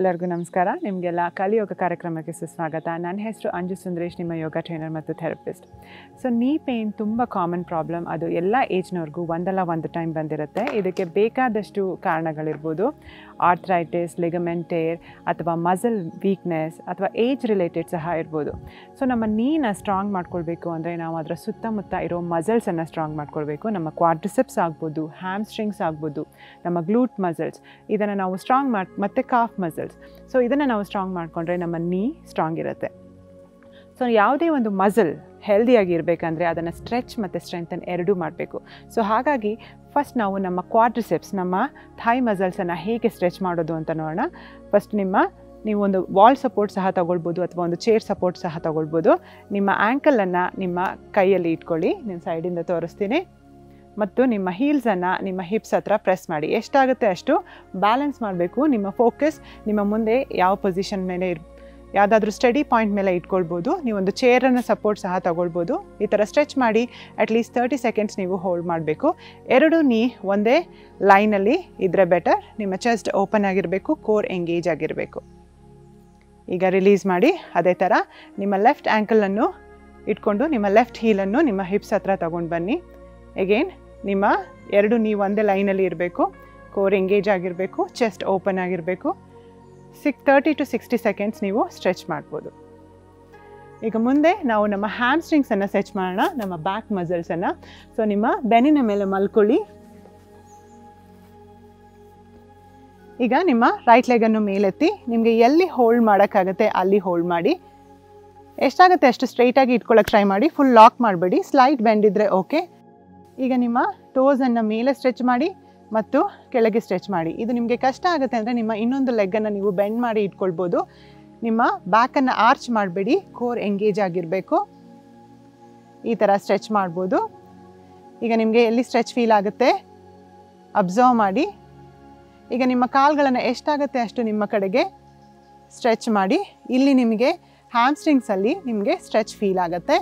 ಎಲ್ಲರಿಗೂ ನಮಸ್ಕಾರ ನಿಮಗೆಲ್ಲ ಕಾಲಿ ಯೋಗ ಕಾರ್ಯಕ್ರಮಕ್ಕೆ ಸುಸ್ವಾಗತ ನನ್ನ ಹೆಸರು ಅಂಜು ಸುಂದ್ರೇಶ್ ನಿಮ್ಮ ಯೋಗ ಟ್ರೈನರ್ ಮತ್ತು ಥೆರಪಿಸ್ಟ್ ಸೊ ನೀ ಪೇನ್ ತುಂಬಾ ಕಾಮನ್ ಪ್ರಾಬ್ಲಮ್ ಅದು ಎಲ್ಲ ಏಜ್ನವರಿಗೂ ಒಂದಲ್ಲ ಒಂದು ಟೈಮ್ ಬಂದಿರುತ್ತೆ ಇದಕ್ಕೆ ಬೇಕಾದಷ್ಟು ಕಾರಣಗಳಿರಬಹುದು ಆರ್ಥ್ರೈಟಿಸ್ ಲಿಗಮೆಂಟ್ ಟೇರ್ ಅಥವಾ ಮಸಲ್ ವೀಕ್ನೆಸ್ ಅಥವಾ ಏಜ್ ರಿಲೇಟೆಡ್ ಸಹ ಇರಬಹುದು ಸೊ ನಮ್ಮ ನೀನ ಸ್ಟ್ರಾಂಗ್ ಮಾಡ್ಕೊಳ್ಬೇಕು ಅಂದ್ರೆ ನಾವು ಅದರ ಸುತ್ತಮುತ್ತ ಇರೋ ಮಸಲ್ಸ್ ಅನ್ನು ಸ್ಟ್ರಾಂಗ್ ಮಾಡ್ಕೊಳ್ಬೇಕು ನಮ್ಮ ಕ್ವಾಡ್ರಿಸೆಪ್ಸ್ ಆಗಬಹುದು ಹ್ಯಾಮ್‌ಸ್ಟ್ರಿಂಗ್ಸ್ ಆಗಬಹುದು ನಮ್ಮ ಗ್ಲೂಟ್ ಮಸಲ್ಸ್ ಇದನ್ನ ನಾವು ಸ್ಟ್ರಾಂಗ್ ಮತ್ತೆ ಕಾಫ್ ಮಸಲ್ ಸೊ ಇದನ್ನು ನಾವು ಸ್ಟ್ರಾಂಗ್ ಮಾಡಿಕೊಂಡ್ರೆ ನಮ್ಮ ನೀ ಸ್ಟ್ರಾಂಗ್ ಇರುತ್ತೆ ಸೊ ಯಾವುದೇ ಒಂದು ಮಸಲ್ ಹೆಲ್ದಿಯಾಗಿ ಇರಬೇಕಂದ್ರೆ ಅದನ್ನು ಸ್ಟ್ರೆಚ್ ಮತ್ತು ಸ್ಟ್ರೆಂಥನ್ ಎರಡೂ ಮಾಡಬೇಕು ಸೊ ಹಾಗಾಗಿ ಫಸ್ಟ್ ನಾವು ನಮ್ಮ ಕ್ವಾಡ್ರಿಸೆಪ್ಸ್ ನಮ್ಮ ಥೈ ಮಸಲ್ಸನ್ನು ಹೇಗೆ ಸ್ಟ್ರೆಚ್ ಮಾಡೋದು ಅಂತ ನೋಡೋಣ ಫಸ್ಟ್ ನೀವು ಒಂದು ವಾಲ್ ಸಪೋರ್ಟ್ ಸಹ ತಗೊಳ್ಬೋದು ಅಥವಾ ಒಂದು ಚೇರ್ ಸಪೋರ್ಟ್ ಸಹ ತಗೊಳ್ಬೋದು ನಿಮ್ಮ ಆ್ಯಂಕಲನ್ನು ನಿಮ್ಮ ಕೈಯಲ್ಲಿ ಇಟ್ಕೊಳ್ಳಿ ನಿಮ್ಮ ಸೈಡಿಂದ ತೋರಿಸ್ತೀನಿ ಮತ್ತು ನಿಮ್ಮ ಹೀಲ್ಸನ್ನು ನಿಮ್ಮ ಹಿಪ್ಸ್ ಹತ್ರ ಪ್ರೆಸ್ ಮಾಡಿ ಎಷ್ಟಾಗುತ್ತೆ ಅಷ್ಟು ಬ್ಯಾಲೆನ್ಸ್ ಮಾಡಬೇಕು ನಿಮ್ಮ ಫೋಕಸ್ ನಿಮ್ಮ ಮುಂದೆ ಯಾವ ಪೊಸಿಷನ್ ಮೇಲೆ ಯಾವುದಾದ್ರೂ ಸ್ಟಡಿ ಪಾಯಿಂಟ್ ಮೇಲೆ ಇಟ್ಕೊಳ್ಬೋದು ನೀವೊಂದು ಚೇರನ್ನು ಸಪೋರ್ಟ್ ಸಹ ತಗೊಳ್ಬೋದು ಈ ಥರ ಸ್ಟ್ರೆಚ್ ಮಾಡಿ ಅಟ್ಲೀಸ್ಟ್ 30 ಸೆಕೆಂಡ್ಸ್ ನೀವು ಹೋಲ್ಡ್ ಮಾಡಬೇಕು ಎರಡು ನೀ ಒಂದೇ ಲೈನಲ್ಲಿ ಇದ್ದರೆ ಬೆಟರ್ ನಿಮ್ಮ ಚೆಸ್ಟ್ ಓಪನ್ ಆಗಿರಬೇಕು ಕೋರ್ ಎಂಗೇಜ್ ಆಗಿರಬೇಕು ಈಗ ರಿಲೀಸ್ ಮಾಡಿ ಅದೇ ಥರ ನಿಮ್ಮ ಲೆಫ್ಟ್ ಆ್ಯಂಕಲನ್ನು ಇಟ್ಕೊಂಡು ನಿಮ್ಮ ಲೆಫ್ಟ್ ಹೀಲನ್ನು ನಿಮ್ಮ ಹಿಪ್ಸ್ ಹತ್ರ ತಗೊಂಡು ಬನ್ನಿ ಅಗೇನ್ ನಿಮ್ಮ ಎರಡು ನೀ ಒಂದೇ ಲೈನಲ್ಲಿ ಇರಬೇಕು ಕೋರ್ ಎಂಗೇಜ್ ಆಗಿರಬೇಕು ಚೆಸ್ಟ್ ಓಪನ್ ಆಗಿರಬೇಕು 30 to 60 ಸೆಕೆಂಡ್ಸ್ ನೀವು ಸ್ಟ್ರೆಚ್ ಮಾಡ್ಬೋದು ಈಗ ಮುಂದೆ ನಾವು ನಮ್ಮ ಹ್ಯಾಮ್‌ಸ್ಟ್ರಿಂಗ್ಸನ್ನು ಸ್ಟ್ರೆಚ್ ಮಾಡೋಣ ನಮ್ಮ ಬ್ಯಾಕ್ ಮಸಲ್ಸನ್ನು ಸೊ ನಿಮ್ಮ ಬೆನ್ನಿನ ಮೇಲೆ ಮಲ್ಕೊಳ್ಳಿ ಈಗ ನಿಮ್ಮ ರೈಟ್ ಲೆಗನ್ನು ಮೇಲೆತ್ತಿ ನಿಮಗೆ ಎಲ್ಲಿ ಹೋಲ್ಡ್ ಮಾಡೋಕ್ಕಾಗತ್ತೆ ಅಲ್ಲಿ ಹೋಲ್ಡ್ ಮಾಡಿ ಎಷ್ಟಾಗುತ್ತೆ ಅಷ್ಟು ಸ್ಟ್ರೈಟಾಗಿ ಇಟ್ಕೊಳ್ಳೋಕೆ ಟ್ರೈ ಮಾಡಿ ಫುಲ್ ಲಾಕ್ ಮಾಡಬೇಡಿ ಸ್ಲೈಟ್ ಬೆಂಡ್ ಇದ್ದರೆ ಓಕೆ ಈಗ ನಿಮ್ಮ ಟೋಸನ್ನು ಮೇಲೆ ಸ್ಟ್ರೆಚ್ ಮಾಡಿ ಮತ್ತು ಕೆಳಗೆ ಸ್ಟ್ರೆಚ್ ಮಾಡಿ ಇದು ನಿಮಗೆ ಕಷ್ಟ ಆಗುತ್ತೆ ಅಂದರೆ ನಿಮ್ಮ ಇನ್ನೊಂದು ಲೆಗ್ಗನ್ನು ನೀವು ಬೆಂಡ್ ಮಾಡಿ ಇಟ್ಕೊಳ್ಬೋದು ನಿಮ್ಮ ಬ್ಯಾಕನ್ನು ಆರ್ಚ್ ಮಾಡಬೇಡಿ ಕೋರ್ ಎಂಗೇಜ್ ಆಗಿರಬೇಕು ಈ ಥರ ಸ್ಟ್ರೆಚ್ ಮಾಡ್ಬೋದು ಈಗ ನಿಮಗೆ ಎಲ್ಲಿ ಸ್ಟ್ರೆಚ್ ಫೀಲ್ ಆಗುತ್ತೆ ಅಬ್ಸರ್ವ್ ಮಾಡಿ ಈಗ ನಿಮ್ಮ ಕಾಲುಗಳನ್ನು ಎಷ್ಟಾಗುತ್ತೆ ಅಷ್ಟು ನಿಮ್ಮ ಕಡೆಗೆ ಸ್ಟ್ರೆಚ್ ಮಾಡಿ ಇಲ್ಲಿ ನಿಮಗೆ ಹ್ಯಾಮ್‌ಸ್ಟ್ರಿಂಗ್ಸಲ್ಲಿ ನಿಮಗೆ ಸ್ಟ್ರೆಚ್ ಫೀಲ್ ಆಗುತ್ತೆ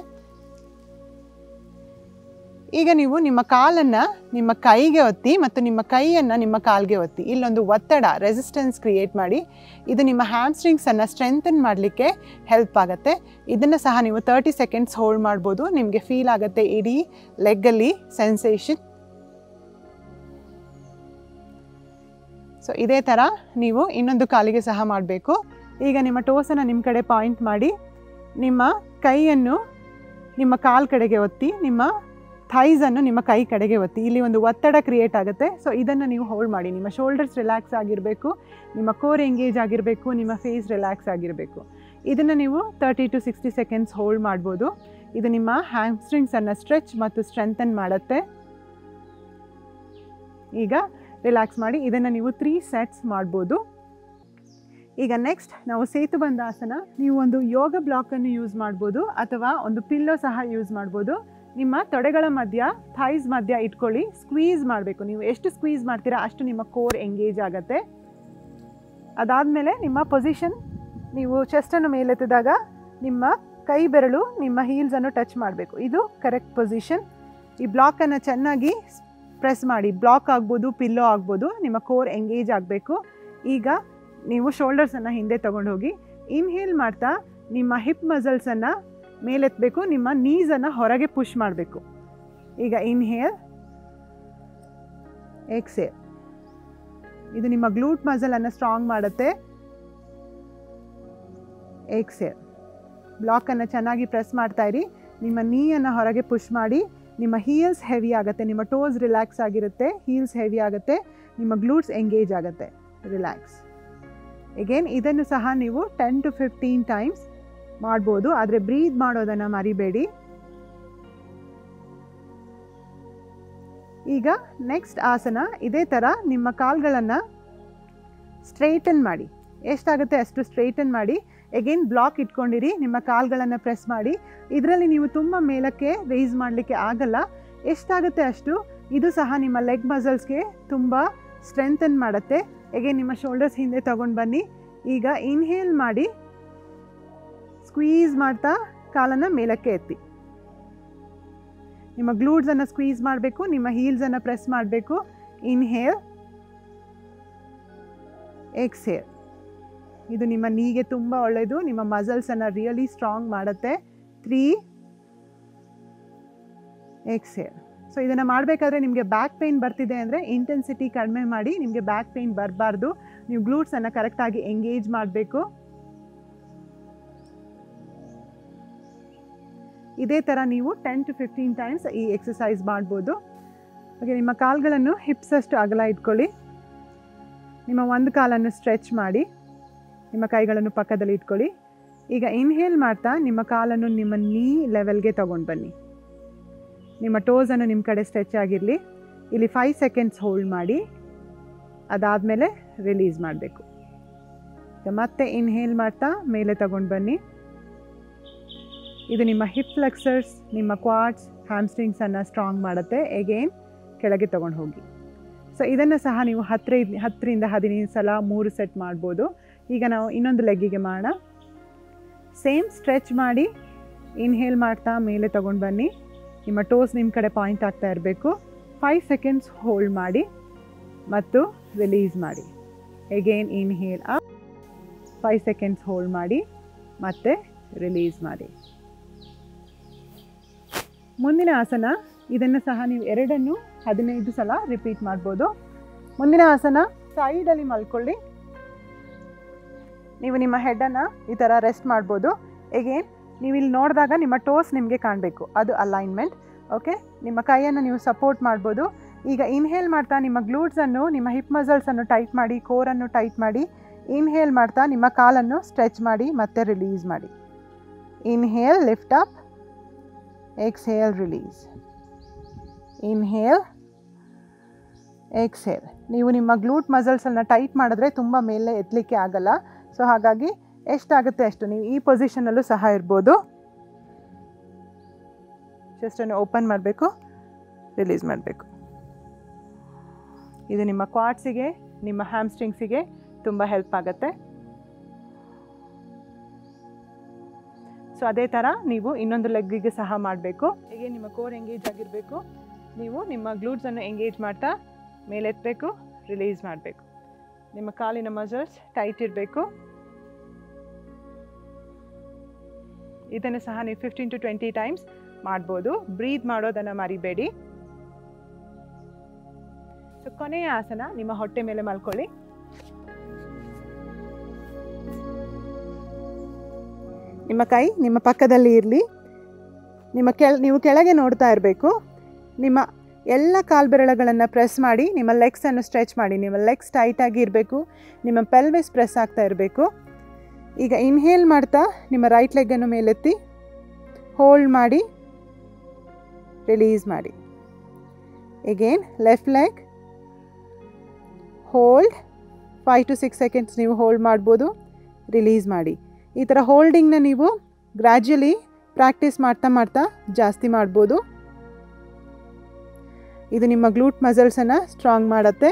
ಈಗ ನೀವು ನಿಮ್ಮ ಕಾಲನ್ನು ನಿಮ್ಮ ಕೈಗೆ ಒತ್ತಿ ಮತ್ತು ನಿಮ್ಮ ಕೈಯನ್ನು ನಿಮ್ಮ ಕಾಲಿಗೆ ಒತ್ತಿ ಇಲ್ಲೊಂದು ಒತ್ತಡ ರೆಸಿಸ್ಟೆನ್ಸ್ ಕ್ರಿಯೇಟ್ ಮಾಡಿ ಇದು ನಿಮ್ಮ ಹ್ಯಾಮ್‌ಸ್ಟ್ರಿಂಗ್ಸನ್ನು ಸ್ಟ್ರೆಂಥನ್ ಮಾಡಲಿಕ್ಕೆ ಹೆಲ್ಪ್ ಆಗುತ್ತೆ ಇದನ್ನು ಸಹ ನೀವು 30 ಸೆಕೆಂಡ್ಸ್ ಹೋಲ್ಡ್ ಮಾಡ್ಬೋದು ನಿಮಗೆ ಫೀಲ್ ಆಗುತ್ತೆ ಇಡೀ ಲೆಗ್ಗಲ್ಲಿ ಸೆನ್ಸೇಷನ್ ಸೊ ಇದೇ ಥರ ನೀವು ಇನ್ನೊಂದು ಕಾಲಿಗೆ ಸಹ ಮಾಡಬೇಕು ಈಗ ನಿಮ್ಮ ಟೋಸನ್ನು ನಿಮ್ಮ ಕಡೆ ಪಾಯಿಂಟ್ ಮಾಡಿ ನಿಮ್ಮ ಕೈಯನ್ನು ನಿಮ್ಮ ಕಾಲು ಕಡೆಗೆ ಒತ್ತಿ ನಿಮ್ಮ ಥೈಸನ್ನು ನಿಮ್ಮ ಕೈ ಕಡೆಗೆ ಒತ್ತಿ ಇಲ್ಲಿ ಒಂದು ಒತ್ತಡ ಕ್ರಿಯೇಟ್ ಆಗುತ್ತೆ ಸೊ ಇದನ್ನು ನೀವು ಹೋಲ್ಡ್ ಮಾಡಿ ನಿಮ್ಮ ಶೋಲ್ಡರ್ಸ್ ರಿಲ್ಯಾಕ್ಸ್ ಆಗಿರಬೇಕು ನಿಮ್ಮ ಕೋರ್ ಎಂಗೇಜ್ ಆಗಿರಬೇಕು ನಿಮ್ಮ ಫೇಸ್ ರಿಲ್ಯಾಕ್ಸ್ ಆಗಿರಬೇಕು ಇದನ್ನು ನೀವು 30 to 60 ಸೆಕೆಂಡ್ಸ್ ಹೋಲ್ಡ್ ಮಾಡ್ಬೋದು ಇದು ನಿಮ್ಮ ಹ್ಯಾಮ್‌ಸ್ಟ್ರಿಂಗ್ಸನ್ನು ಸ್ಟ್ರೆಚ್ ಮತ್ತು ಸ್ಟ್ರೆಂಥನ್ ಮಾಡುತ್ತೆ ಈಗ ರಿಲ್ಯಾಕ್ಸ್ ಮಾಡಿ ಇದನ್ನು ನೀವು 3 ಸೆಟ್ಸ್ ಮಾಡ್ಬೋದು ಈಗ ನೆಕ್ಸ್ಟ್ ನಾವು ಸೇತುಬಂಧ ಆಸನ ನೀವು ಒಂದು ಯೋಗ ಬ್ಲಾಕನ್ನು ಯೂಸ್ ಮಾಡ್ಬೋದು ಅಥವಾ ಒಂದು ಪಿಲ್ಲೋ ಸಹ ಯೂಸ್ ಮಾಡ್ಬೋದು ನಿಮ್ಮ ತೊಡೆಗಳ ಮಧ್ಯ ಥೈಸ್ ಮಧ್ಯ ಇಟ್ಕೊಳ್ಳಿ ಸ್ಕ್ವೀಸ್ ಮಾಡಬೇಕು ನೀವು ಎಷ್ಟು ಸ್ಕ್ವೀಸ್ ಮಾಡ್ತೀರಾ ಅಷ್ಟು ನಿಮ್ಮ ಕೋರ್ ಎಂಗೇಜ್ ಆಗುತ್ತೆ ಅದಾದಮೇಲೆ ನಿಮ್ಮ ಪೊಸಿಷನ್ ನೀವು ಚೆಸ್ಟನ್ನು ಮೇಲೆತ್ತಿದಾಗ ನಿಮ್ಮ ಕೈ ಬೆರಳು ನಿಮ್ಮ ಹೀಲ್ಸನ್ನು ಟಚ್ ಮಾಡಬೇಕು ಇದು ಕರೆಕ್ಟ್ ಪೊಸಿಷನ್ ಈ ಬ್ಲಾಕನ್ನು ಚೆನ್ನಾಗಿ ಪ್ರೆಸ್ ಮಾಡಿ ಬ್ಲಾಕ್ ಆಗ್ಬೋದು ಪಿಲ್ಲೋ ಆಗ್ಬೋದು ನಿಮ್ಮ ಕೋರ್ ಎಂಗೇಜ್ ಆಗಬೇಕು ಈಗ ನೀವು ಶೋಲ್ಡರ್ಸನ್ನು ಹಿಂದೆ ತೊಗೊಂಡು ಹೋಗಿ ಇನ್ಹೇಲ್ ಮಾಡ್ತಾ ನಿಮ್ಮ ಹಿಪ್ ಮಸಲ್ಸನ್ನು ಮೇಲೆತ್ತಬೇಕು ನಿಮ್ಮ ನೀಸನ್ನು ಹೊರಗೆ ಪುಷ್ ಮಾಡಬೇಕು ಈಗ ಇನ್ಹೇಲ್ ಎಕ್ಸೇಲ್ ಇದು ನಿಮ್ಮ ಗ್ಲೂಟ್ ಮಸಲನ್ನು ಸ್ಟ್ರಾಂಗ್ ಮಾಡುತ್ತೆ ಎಕ್ಸೇಲ್ ಬ್ಲಾಕನ್ನು ಚೆನ್ನಾಗಿ ಪ್ರೆಸ್ ಮಾಡ್ತಾಯಿರಿ ನಿಮ್ಮ ನೀಯನ್ನು ಹೊರಗೆ ಪುಷ್ ಮಾಡಿ ನಿಮ್ಮ ಹೀಲ್ಸ್ ಹೆವಿ ಆಗುತ್ತೆ ನಿಮ್ಮ ಟೋಸ್ ರಿಲ್ಯಾಕ್ಸ್ ಆಗಿರುತ್ತೆ ಹೀಲ್ಸ್ ಹೆವಿ ಆಗುತ್ತೆ ನಿಮ್ಮ ಗ್ಲೂಟ್ಸ್ ಎಂಗೇಜ್ ಆಗುತ್ತೆ ರಿಲ್ಯಾಕ್ಸ್ ಅಗೇನ್ ಇದನ್ನು ಸಹ ನೀವು 10 to 15 ಟೈಮ್ಸ್ ಮಾಡ್ಬೋದು ಆದರೆ ಬ್ರೀತ್ ಮಾಡೋದನ್ನು ಮರಿಬೇಡಿ ಈಗ ನೆಕ್ಸ್ಟ್ ಆಸನ ಇದೇ ಥರ ನಿಮ್ಮ ಕಾಲುಗಳನ್ನು ಸ್ಟ್ರೈಟನ್ ಮಾಡಿ ಎಷ್ಟಾಗುತ್ತೆ ಅಷ್ಟು ಸ್ಟ್ರೈಟನ್ ಮಾಡಿ ಅಗೇನ್ ಬ್ಲಾಕ್ ಇಟ್ಕೊಂಡಿರಿ ನಿಮ್ಮ ಕಾಲುಗಳನ್ನು ಪ್ರೆಸ್ ಮಾಡಿ ಇದರಲ್ಲಿ ನೀವು ತುಂಬ ಮೇಲಕ್ಕೆ ರೈಸ್ ಮಾಡಲಿಕ್ಕೆ ಆಗಲ್ಲ ಎಷ್ಟಾಗುತ್ತೆ ಅಷ್ಟು ಇದು ಸಹ ನಿಮ್ಮ ಲೆಗ್ ಮಸಲ್ಸ್ಗೆ ತುಂಬ ಸ್ಟ್ರೆಂಥನ್ ಮಾಡುತ್ತೆ ಅಗೇನ್ ನಿಮ್ಮ ಶೋಲ್ಡರ್ಸ್ ಹಿಂದೆ ತಗೊಂಡು ಬನ್ನಿ ಈಗ ಇನ್ಹೇಲ್ ಮಾಡಿ ಸ್ಕ್ವೀಸ್ ಮಾಡ್ತಾ ಕಾಲನ್ನು ಮೇಲಕ್ಕೆ ಎತ್ತಿ ನಿಮ್ಮ ಗ್ಲೂಟ್ಸನ್ನು ಸ್ಕ್ವೀಸ್ ಮಾಡಬೇಕು ನಿಮ್ಮ ಹೀಲ್ಸನ್ನು ಪ್ರೆಸ್ ಮಾಡಬೇಕು ಇನ್ಹೇಲ್ ಎಕ್ಸ್ಹೇಲ್ ಇದು ನಿಮ್ಮ ನೀಗೆ ತುಂಬ ಒಳ್ಳೆಯದು, ನಿಮ್ಮ ಮಸಲ್ಸನ್ನು ರಿಯಲಿ ಸ್ಟ್ರಾಂಗ್ ಮಾಡುತ್ತೆ. 3 ಎಕ್ಸ್ಹೇಲ್. ಸೊ ಇದನ್ನು ಮಾಡಬೇಕಾದ್ರೆ ನಿಮಗೆ ಬ್ಯಾಕ್ ಪೇಯ್ನ್ ಬರ್ತಿದೆ ಅಂದರೆ ಇಂಟೆನ್ಸಿಟಿ ಕಡಿಮೆ ಮಾಡಿ, ನಿಮಗೆ ಬ್ಯಾಕ್ ಪೇಯ್ನ್ ಬರಬಾರ್ದು. ನೀವು ಗ್ಲೂಟ್ಸನ್ನು ಕರೆಕ್ಟಾಗಿ ಎಂಗೇಜ್ ಮಾಡಬೇಕು. ಇದೇ ಥರ ನೀವು 10 to 15 ಟೈಮ್ಸ್ ಈ ಎಕ್ಸಸೈಸ್ ಮಾಡ್ಬೋದು. ಹಾಗೆ ನಿಮ್ಮ ಕಾಲುಗಳನ್ನು ಹಿಪ್ಸಷ್ಟು ಅಗಲ ಇಟ್ಕೊಳ್ಳಿ. ನಿಮ್ಮ ಒಂದು ಕಾಲನ್ನು ಸ್ಟ್ರೆಚ್ ಮಾಡಿ, ನಿಮ್ಮ ಕೈಗಳನ್ನು ಪಕ್ಕದಲ್ಲಿ ಇಟ್ಕೊಳ್ಳಿ. ಈಗ ಇನ್ಹೇಲ್ ಮಾಡ್ತಾ ನಿಮ್ಮ ಕಾಲನ್ನು ನಿಮ್ಮ ನೀ ಲೆವೆಲ್ಗೆ ತೊಗೊಂಡು ಬನ್ನಿ. ನಿಮ್ಮ ಟೋಸನ್ನು ನಿಮ್ಮ ಕಡೆ ಸ್ಟ್ರೆಚ್ ಆಗಿರಲಿ. ಇಲ್ಲಿ 5 ಸೆಕೆಂಡ್ಸ್ ಹೋಲ್ಡ್ ಮಾಡಿ, ಅದಾದಮೇಲೆ ರಿಲೀಸ್ ಮಾಡಬೇಕು. ಮತ್ತೆ ಇನ್ಹೇಲ್ ಮಾಡ್ತಾ ಮೇಲೆ ತಗೊಂಡು ಬನ್ನಿ. ಇದು ನಿಮ್ಮ ಹಿಪ್ ಫ್ಲೆಕ್ಸರ್ಸ್, ನಿಮ್ಮ ಕ್ವಾಡ್ಸ್, ಹ್ಯಾಮ್ಸ್ಟ್ರಿಂಗ್ಸನ್ನು ಸ್ಟ್ರಾಂಗ್ ಮಾಡುತ್ತೆ. ಎಗೇನ್ ಕೆಳಗೆ ತೊಗೊಂಡು ಹೋಗಿ. ಸೊ ಇದನ್ನು ಸಹ ನೀವು 10 to 15 ಸಲ 3 ಸೆಟ್ ಮಾಡ್ಬೋದು. ಈಗ ನಾವು ಇನ್ನೊಂದು ಲೆಗ್ಗಿಗೆ ಮಾಡೋಣ. ಸೇಮ್ ಸ್ಟ್ರೆಚ್ ಮಾಡಿ, ಇನ್ಹೇಲ್ ಮಾಡ್ತಾ ಮೇಲೆ ತೊಗೊಂಡು ಬನ್ನಿ. ನಿಮ್ಮ ಟೋಸ್ ನಿಮ್ಮ ಕಡೆ ಪಾಯಿಂಟ್ ಆಗ್ತಾ ಇರಬೇಕು. 5 ಸೆಕೆಂಡ್ಸ್ ಹೋಲ್ಡ್ ಮಾಡಿ ಮತ್ತು ರಿಲೀಸ್ ಮಾಡಿ. Again inhale up, 5 seconds hold ಮಾಡಿ ಮತ್ತು ರಿಲೀಸ್ ಮಾಡಿ. ಮುಂದಿನ ಆಸನ, ಇದನ್ನು ಸಹ ನೀವು 2 ಅನ್ನು 15 ಸಲ ರಿಪೀಟ್ ಮಾಡ್ಬೋದು. ಮುಂದಿನ ಆಸನ, ಸೈಡಲ್ಲಿ ಮಲ್ಕೊಳ್ಳಿ. ನೀವು ನಿಮ್ಮ ಹೆಡ್ಡನ್ನು ಈ ಥರ ರೆಸ್ಟ್ ಮಾಡ್ಬೋದು. ಎಗೇನ್ ನೀವು ಇಲ್ಲಿ ನೋಡಿದಾಗ ನಿಮ್ಮ ಟೋಸ್ ನಿಮಗೆ ಕಾಣಬೇಕು, ಅದು ಅಲೈನ್ಮೆಂಟ್. ಓಕೆ, ನಿಮ್ಮ ಕೈಯನ್ನು ನೀವು ಸಪೋರ್ಟ್ ಮಾಡ್ಬೋದು. ಈಗ ಇನ್ಹೇಲ್ ಮಾಡ್ತಾ ನಿಮ್ಮ ಗ್ಲೂಟ್ಸನ್ನು, ನಿಮ್ಮ ಹಿಪ್ ಮಸಲ್ಸನ್ನು ಟೈಟ್ ಮಾಡಿ, ಕೋರನ್ನು ಟೈಟ್ ಮಾಡಿ. ಇನ್ಹೇಲ್ ಮಾಡ್ತಾ ನಿಮ್ಮ ಕಾಲನ್ನು ಸ್ಟ್ರೆಚ್ ಮಾಡಿ ಮತ್ತು ರಿಲೀಸ್ ಮಾಡಿ. Inhale lift up, exhale release. Inhale, exhale. ನೀವು ನಿಮ್ಮ ಗ್ಲೂಟ್ ಮಸಲ್ಸನ್ನು ಟೈಟ್ ಮಾಡಿದ್ರೆ ತುಂಬ ಮೇಲೆ ಎತ್ತಲಿಕ್ಕೆ ಆಗಲ್ಲ. ಸೊ ಹಾಗಾಗಿ ಎಷ್ಟಾಗುತ್ತೆ ಅಷ್ಟು ನೀವು ಈ ಪೊಸಿಷನಲ್ಲೂ ಸಹ ಇರ್ಬೋದು. ಚೆಸ್ಟನ್ನು ಓಪನ್ ಮಾಡಬೇಕು, ರಿಲೀಸ್ ಮಾಡಬೇಕು. ಇದು ನಿಮ್ಮ ಕ್ವಾಡ್ಸಿಗೆ, ನಿಮ್ಮ ಹ್ಯಾಮ್ಸ್ಟ್ರಿಂಗ್ಸಿಗೆ ತುಂಬ ಹೆಲ್ಪ್ ಆಗುತ್ತೆ. ಸೊ ಅದೇ ಥರ ನೀವು ಇನ್ನೊಂದು ಲೆಗ್ಗಿಗೆ ಸಹ ಮಾಡಬೇಕು. ಹೀಗೆ ನಿಮ್ಮ ಕೋರ್ ಎಂಗೇಜ್ ಆಗಿರಬೇಕು. ನೀವು ನಿಮ್ಮ ಗ್ಲೂಟ್ಸನ್ನು ಎಂಗೇಜ್ ಮಾಡ್ತಾ ಮೇಲೆತ್ತಬೇಕು, ರಿಲೀಸ್ ಮಾಡಬೇಕು. ನಿಮ್ಮ ಕಾಲಿನ ಮಸಲ್ಸ್ ಟೈಟ್ ಇರಬೇಕು. ಇದನ್ನು ಸಹ ನೀವು 15 to 20 ಟೈಮ್ಸ್ ಮಾಡ್ಬೋದು. ಬ್ರೀತ್ ಮಾಡೋದನ್ನು ಮರಿಬೇಡಿ. ಸೊ ಕೊನೆಯ ಆಸನ, ನಿಮ್ಮ ಹೊಟ್ಟೆ ಮೇಲೆ ಮಲ್ಕೊಳ್ಳಿ. ನಿಮ್ಮ ಕೈ ನಿಮ್ಮ ಪಕ್ಕದಲ್ಲಿ ಇರಲಿ. ನಿಮ್ಮ ನೀವು ಕೆಳಗೆ ನೋಡ್ತಾ ಇರಬೇಕು. ನಿಮ್ಮ ಎಲ್ಲ ಕಾಲ್ಬೆರಳುಗಳನ್ನು ಪ್ರೆಸ್ ಮಾಡಿ, ನಿಮ್ಮ ಲೆಗ್ಸನ್ನು ಸ್ಟ್ರೆಚ್ ಮಾಡಿ. ನಿಮ್ಮ ಲೆಗ್ಸ್ ಟೈಟಾಗಿ ಇರಬೇಕು. ನಿಮ್ಮ ಪೆಲ್ವಿಸ್ ಪ್ರೆಸ್ ಆಗ್ತಾ ಇರಬೇಕು. ಈಗ ಇನ್ಹೇಲ್ ಮಾಡ್ತಾ ನಿಮ್ಮ ರೈಟ್ ಲೆಗ್ಗನ್ನು ಮೇಲೆತ್ತಿ, ಹೋಲ್ಡ್ ಮಾಡಿ, ರಿಲೀಸ್ ಮಾಡಿ. Again left leg, hold. 5 to 6 seconds ನೀವು ಹೋಲ್ಡ್ ಮಾಡ್ಬೋದು, ರಿಲೀಸ್ ಮಾಡಿ. ಈ ಥರ ಹೋಲ್ಡಿಂಗ್ನ ನೀವು ಗ್ರ್ಯಾಜುಯಲಿ ಪ್ರಾಕ್ಟೀಸ್ ಮಾಡ್ತಾ ಮಾಡ್ತಾ ಜಾಸ್ತಿ ಮಾಡ್ಬೋದು. ಇದು ನಿಮ್ಮ ಗ್ಲೂಟ್ ಮಸಲ್ಸನ್ನು ಸ್ಟ್ರಾಂಗ್ ಮಾಡುತ್ತೆ.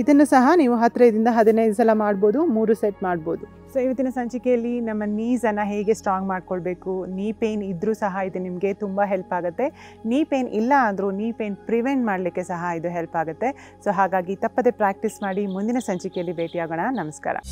ಇದನ್ನು ಸಹ ನೀವು 10 to 15 ಸಲ ಮಾಡ್ಬೋದು, 3 ಸೆಟ್ ಮಾಡ್ಬೋದು. ಸೊ ಇವತ್ತಿನ ಸಂಚಿಕೆಯಲ್ಲಿ ನಮ್ಮ ನೀಸನ್ನು ಹೇಗೆ ಸ್ಟ್ರಾಂಗ್ ಮಾಡ್ಕೊಳ್ಬೇಕು, ನೀ ಪೇಯ್ನ್ ಇದ್ದರೂ ಸಹ ಇದು ನಿಮಗೆ ತುಂಬ ಹೆಲ್ಪ್ ಆಗುತ್ತೆ. ನೀ ಪೇಯ್ನ್ ಇಲ್ಲ ಅಂದರೂ ನೀ ಪೇಯ್ನ್ ಪ್ರಿವೆಂಟ್ ಮಾಡಲಿಕ್ಕೆ ಸಹ ಇದು ಹೆಲ್ಪ್ ಆಗುತ್ತೆ. ಸೊ ಹಾಗಾಗಿ ತಪ್ಪದೆ ಪ್ರಾಕ್ಟೀಸ್ ಮಾಡಿ. ಮುಂದಿನ ಸಂಚಿಕೆಯಲ್ಲಿ ಭೇಟಿಯಾಗೋಣ. ನಮಸ್ಕಾರ.